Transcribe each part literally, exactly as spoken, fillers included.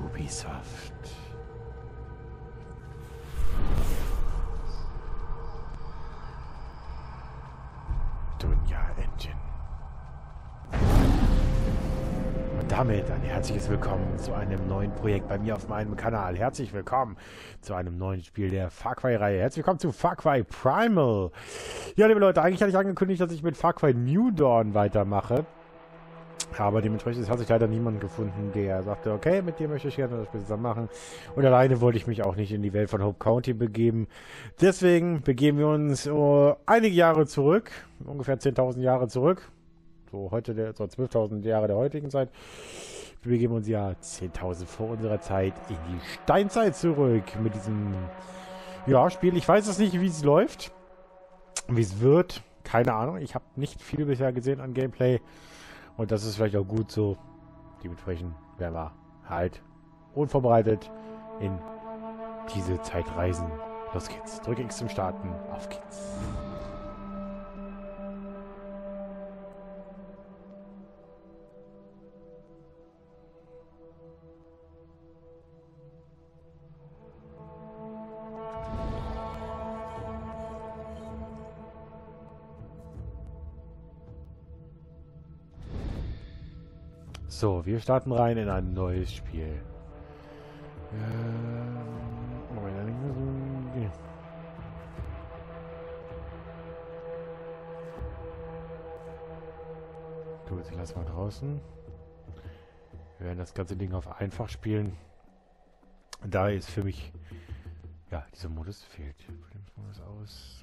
Ubisoft. Damit ein herzliches Willkommen zu einem neuen Projekt bei mir auf meinem Kanal. Herzlich willkommen zu einem neuen Spiel der Far Cry-Reihe. Herzlich willkommen zu Far Cry Primal. Ja, liebe Leute, eigentlich hatte ich angekündigt, dass ich mit Far Cry New Dawn weitermache. Aber dementsprechend hat sich leider niemand gefunden, der sagte, okay, mit dir möchte ich gerne das Spiel zusammen machen. Und alleine wollte ich mich auch nicht in die Welt von Hope County begeben. Deswegen begeben wir uns uh, einige Jahre zurück, ungefähr zehntausend Jahre zurück. So heute der, so zwölftausend Jahre der heutigen Zeit. Wir begeben uns ja zehntausend vor unserer Zeit in die Steinzeit zurück mit diesem ja, Spiel. Ich weiß es nicht, wie es läuft, wie es wird. Keine Ahnung. Ich habe nicht viel bisher gesehen an Gameplay. Und das ist vielleicht auch gut so. Dementsprechend werden wir halt unvorbereitet in diese Zeit reisen. Los geht's. Drück X zum Starten. Auf geht's. So, wir starten rein in ein neues Spiel. Gut, ich lasse mal draußen. Wir werden das ganze Ding auf einfach spielen. Da ist für mich... Ja, dieser Modus fehlt. Modus aus...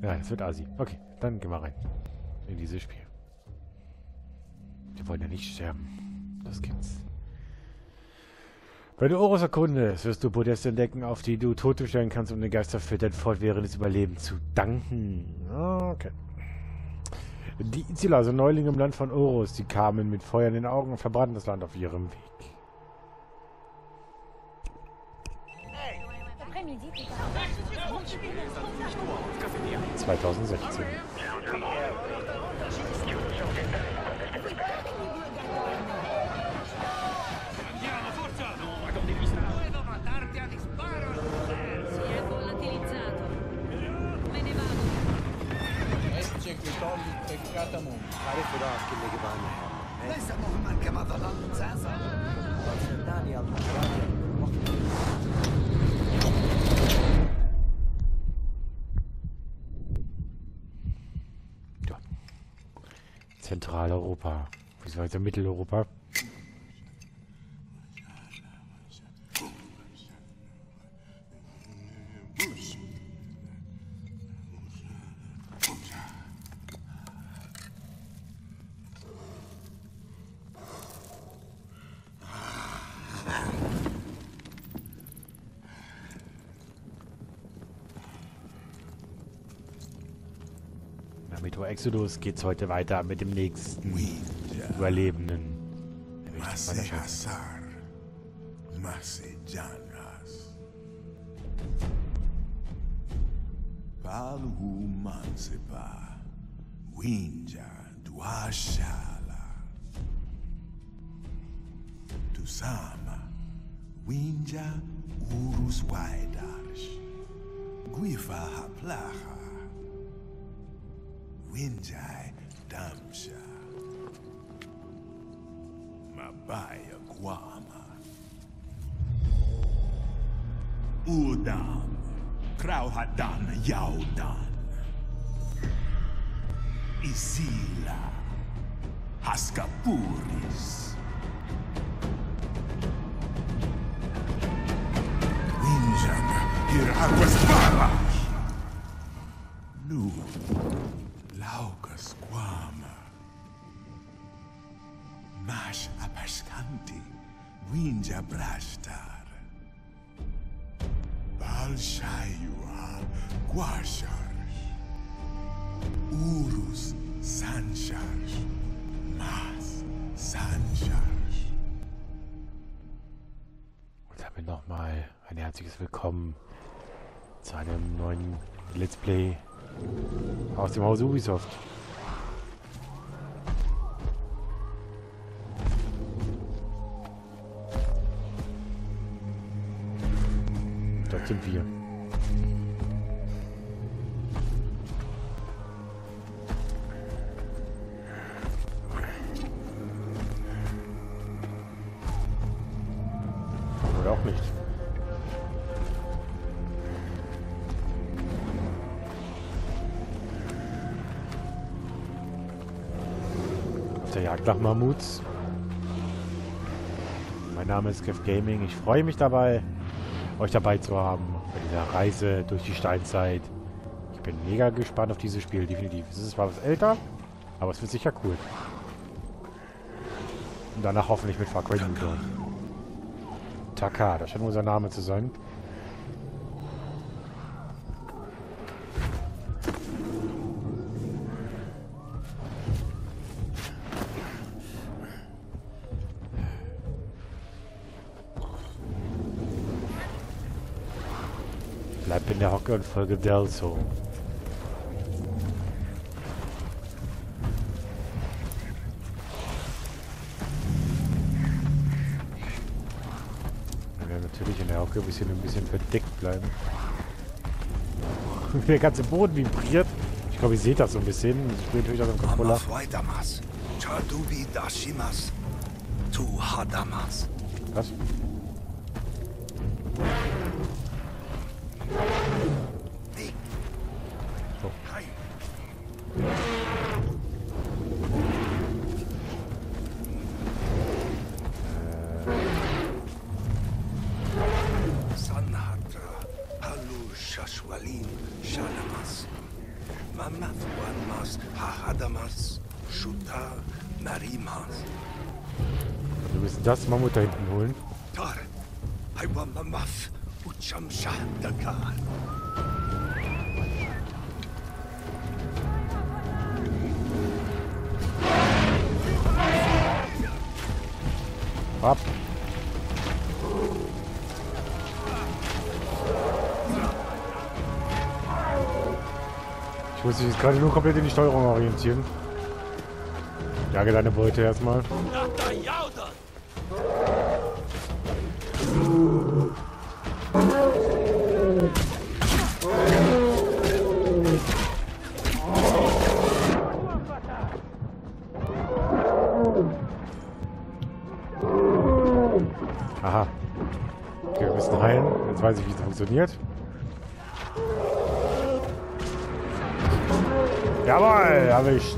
Ja, das wird Asi. Okay, dann gehen wir rein. In dieses Spiel. Wir wollen ja nicht sterben. Das gibt's. Wenn du Oros erkundest, wirst du Podeste entdecken, auf die du Tote stellen kannst, um den Geister für dein fortwährendes Überleben zu danken. Okay. Die Izila sind Neulinge im Land von Oros. Die kamen mit Feuer in den Augen und verbrannten das Land auf ihrem Weg. zweitausendsechzehn. Zentraleuropa. Wieso heißt er Mitteleuropa? Mit Exodus geht's heute weiter mit dem nächsten Überlebenden. Tusama Winja Urus Waidash Guifa Haplaha Winjai Damsha Mabaya Guama Udam Krauhadan Yaudan Izila Haskapuris Winjan Hiraguaspala Nu Laukas Guama Mash Apaskanti Winja Brashtar Balshayua Guashar Urus Sanshar Mas Sanshar. Und damit nochmal ein herzliches Willkommen zu einem neuen Let's Play Aus dem Haus Ubisoft. Das sind wir. Oder auch nicht. Der Jagd nach Mammuts. Mein Name ist Kev Gaming. Ich freue mich dabei, euch dabei zu haben bei dieser Reise durch die Steinzeit. Ich bin mega gespannt auf dieses Spiel, definitiv. Es ist zwar was älter, aber es wird sicher cool. Und danach hoffentlich mit Far Cry New Dawn. Takkar, das scheint unser Name zu sein. Bleib in der Hocke und folge Delso. Wir werden natürlich in der Hocke ein bisschen, ein bisschen verdeckt bleiben. Der ganze Boden vibriert. Ich glaube, ihr seht das so ein bisschen. Ich bin natürlich auf dem Controller. Was? Wir müssen das Mammut da hinten holen. Ab. Ich muss mich jetzt gerade nur komplett in die Steuerung orientieren. Jage deine Beute erstmal. Aha. Okay, wir müssen heilen. Jetzt weiß ich, wie es funktioniert. Jawohl, erwischt.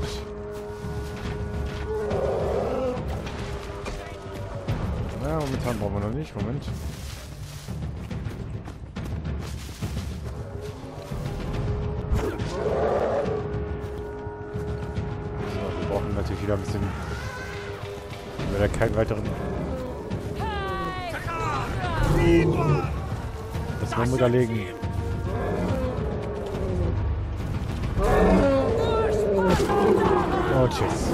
Ja, momentan brauchen wir noch nicht. Moment. So, wir brauchen natürlich wieder ein bisschen. Wir werden keinen weiteren. Das Mammut erlegen. Oh, tschüss.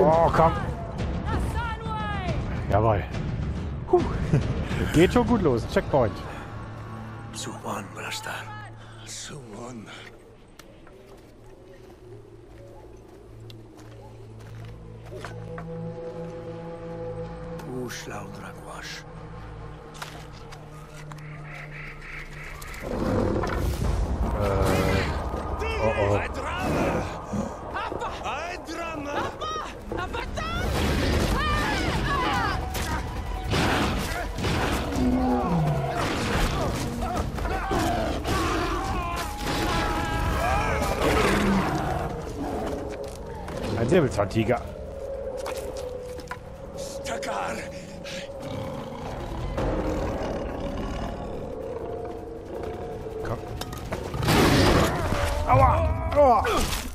Oh, komm. Jawohl. Huh. Geht schon gut los. Checkpoint. Suwon, Brasta. Suwon. Uschlau, Dragwasch. Äh. Oh, oh. Ein Säbelzahntiger. Aua! Aua!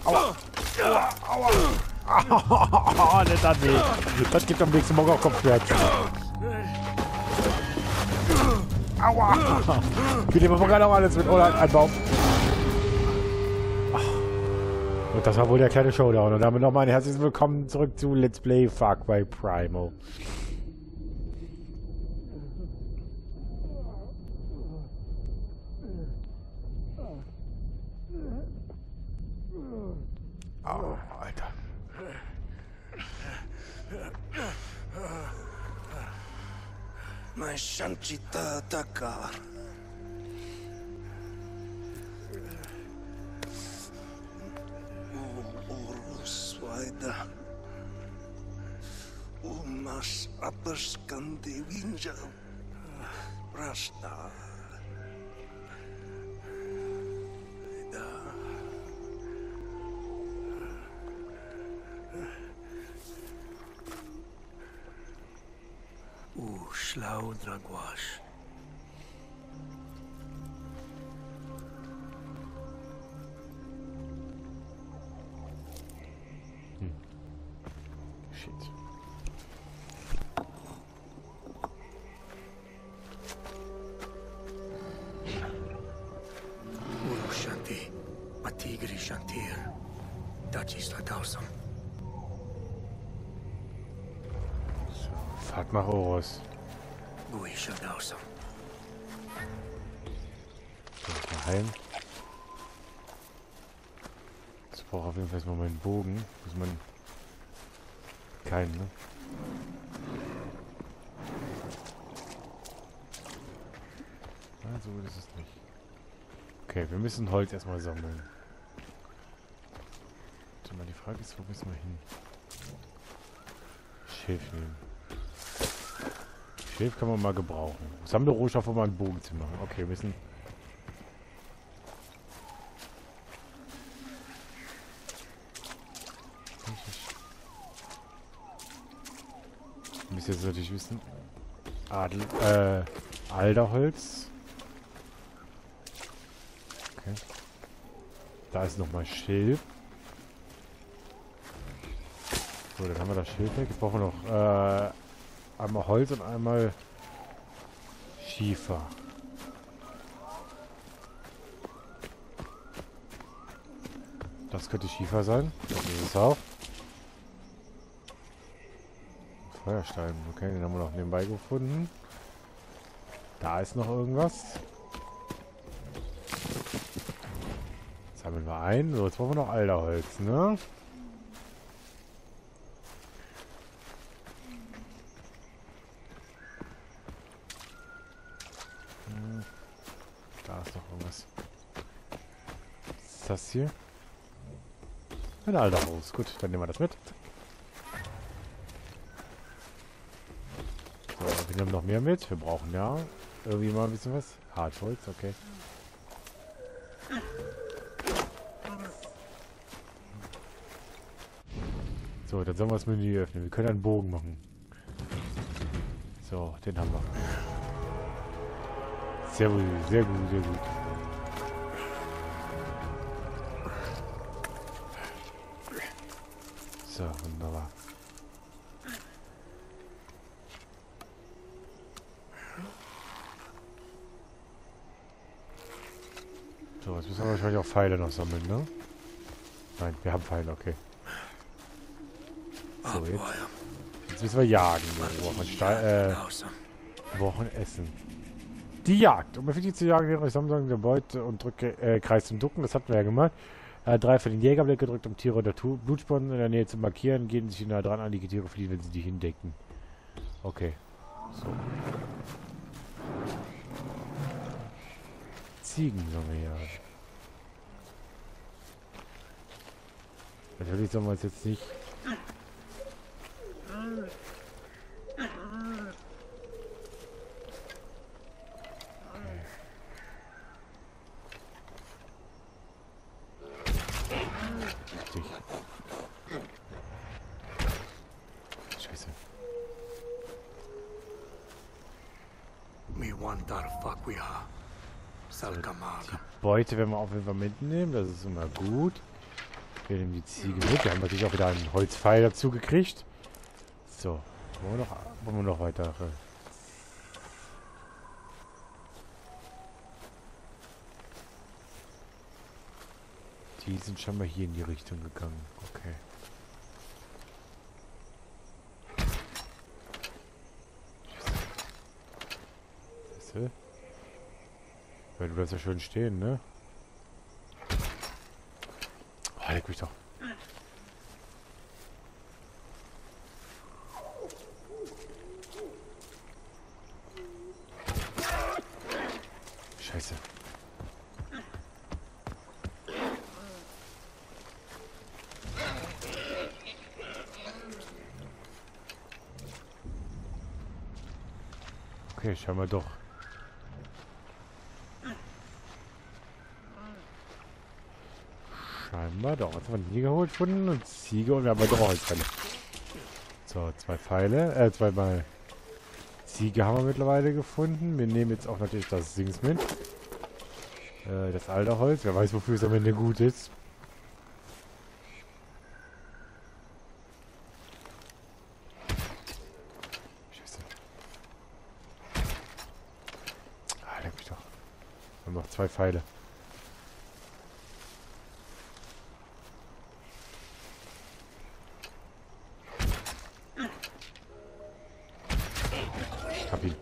Aua! Aua! Aua! Aua! Nicht an mich. Das gibt am nächsten Morgen auch Kopfschmerzen. Aua! Wir nehmen aber gerade auch alles mit Ola Anbau. Und das war wohl der kleine Showdown. Und damit nochmal ein herzliches Willkommen zurück zu Let's Play Far Cry Primal. Au, Alter. Mein Shanchita Takkar. Oros weiter. Umas apaskandi winjal. Rasta. Schlau Draguasch. Hm. Shit. Uru Shanti, Patigri Shantir, Dachis Latausam. So, fahrt nach Oros. So, daheim. Jetzt brauche ich auf jeden Fall erstmal meinen Bogen. Muss man. Keinen, ne? Ah, so ist es nicht. Okay, wir müssen Holz erstmal sammeln. Warte mal, die Frage ist, wo müssen wir hin? Schilf nehmen. Schilf kann man mal gebrauchen. Was haben wir Rohstoffe, um einen Bogen zu machen? Okay, wir müssen... Wir müssen jetzt natürlich wissen... Adel... Äh... Alderholz. Okay. Da ist nochmal Schilf. So, dann haben wir das Schilf weg. Jetzt brauchen wir noch... Äh... Einmal Holz und einmal Schiefer. Das könnte Schiefer sein. Das ist es auch. Feuerstein. Okay, den haben wir noch nebenbei gefunden. Da ist noch irgendwas. Jetzt sammeln wir ein. So, jetzt brauchen wir noch Alderholz, ne? Da ist noch irgendwas. Was ist das hier? Ein Alderholz. Gut, dann nehmen wir das mit. So, wir nehmen noch mehr mit. Wir brauchen ja irgendwie mal ein bisschen was. Hartholz, okay. So, dann sollen wir das Menü öffnen. Wir können einen Bogen machen. So, den haben wir. Sehr gut, sehr gut, sehr gut. So, wunderbar. So, jetzt müssen wir wahrscheinlich auch Pfeile noch sammeln, ne? Nein, wir haben Pfeile, okay. So, jetzt. Jetzt müssen wir jagen. Wir brauchen Stahl, äh, wir brauchen Essen. Die Jagd. Um effektiv zu jagen, wäre ich Sammlung der Beute und drücke äh, Kreis zum Ducken. Das hatten wir ja gemacht. Äh, drei für den Jägerblick gedrückt, um Tiere oder Blutspuren in der Nähe zu markieren. Gehen sich nah dran an die Tiere fliehen, wenn sie die hindecken. Okay. So. Ziegen sollen wir jagen. Natürlich sollen wir es jetzt nicht... Beute werden wir auf jeden Fall mitnehmen, das ist immer gut. Wir nehmen die Ziege mit. Wir haben natürlich auch wieder einen Holzpfeil dazu gekriegt. So, wollen wir noch, wollen wir noch weiter. Die sind schon mal hier in die Richtung gegangen. Okay. Siehste? Weil du bleibst ja schön stehen, ne? Alter, guck ich doch. Scheiße. Okay, schauen wir doch. Scheinbar doch. Jetzt haben wir nie geholt gefunden und Ziege und wir haben doch Holzfälle. So, zwei Pfeile, äh, zweimal Ziege haben wir mittlerweile gefunden. Wir nehmen jetzt auch natürlich das Dings mit. Äh, das alte Holz. Wer weiß, wofür es am Ende gut ist. Noch zwei Pfeile. Ich hab ihn.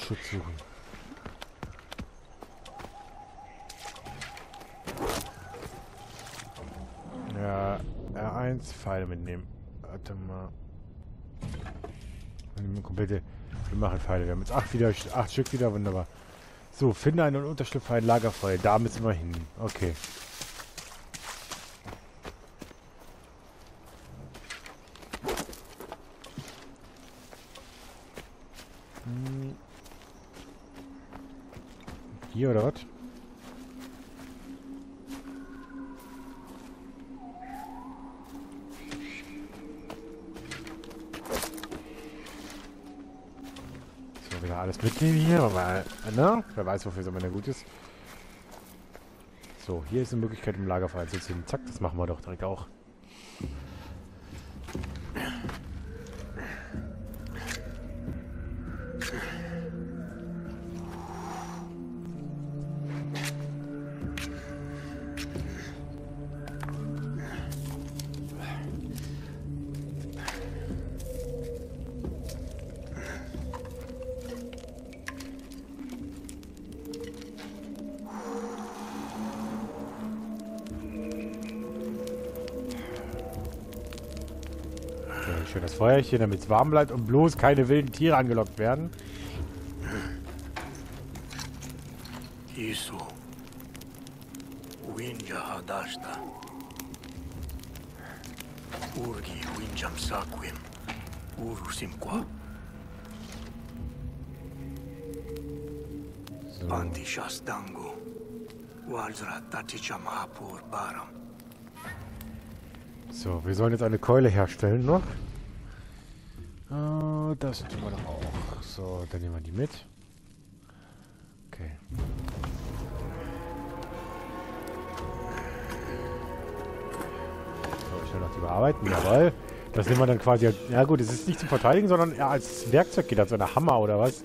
Schutz suchen. Pfeile mitnehmen. Warte mal. Wir nehmen komplette. Wir machen Pfeile. Wir haben jetzt acht, wieder, acht Stück wieder. Wunderbar. So, finde einen Unterschlupf für ein Lagerfeuer. Da müssen wir hin. Okay. Hm. Hier oder was? Alles mitnehmen hier, aber ne? Wer weiß, wofür es am Ende gut ist. So, hier ist eine Möglichkeit, im Lagerfeuer zu ziehen. Zack, das machen wir doch direkt auch. Schön das Feuerchen, damit es warm bleibt und bloß keine wilden Tiere angelockt werden. So, wir sollen jetzt eine Keule herstellen noch. Das tun wir doch auch. So, dann nehmen wir die mit. Okay. So, ich will noch die bearbeiten. Jawohl. Das nehmen wir dann quasi... Ja gut, es ist nicht zum Verteidigen, sondern eher als Werkzeug geht, als ein Hammer oder was.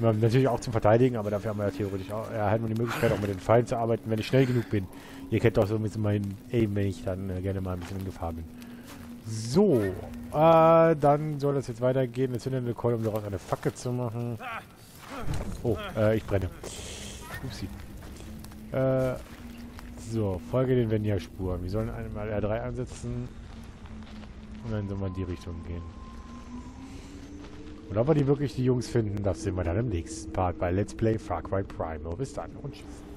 Natürlich auch zum Verteidigen, aber dafür haben wir ja theoretisch auch... Ja, hätten wir die Möglichkeit, auch mit den Pfeilen zu arbeiten, wenn ich schnell genug bin. Ihr kennt doch so ein bisschen mein Aim, wenn ich dann äh, gerne mal ein bisschen in Gefahr bin. So, äh, dann soll das jetzt weitergehen. Jetzt sind wir eine Keule, um daraus eine Fackel zu machen. Oh, äh, ich brenne. Upsi. Äh, so, folge den Venia-Spuren. Wir sollen einmal R drei ansetzen. Und dann soll man in die Richtung gehen. Und ob wir die wirklich die Jungs finden, das sehen wir dann im nächsten Part bei Let's Play Far Cry Primal. Bis dann und tschüss.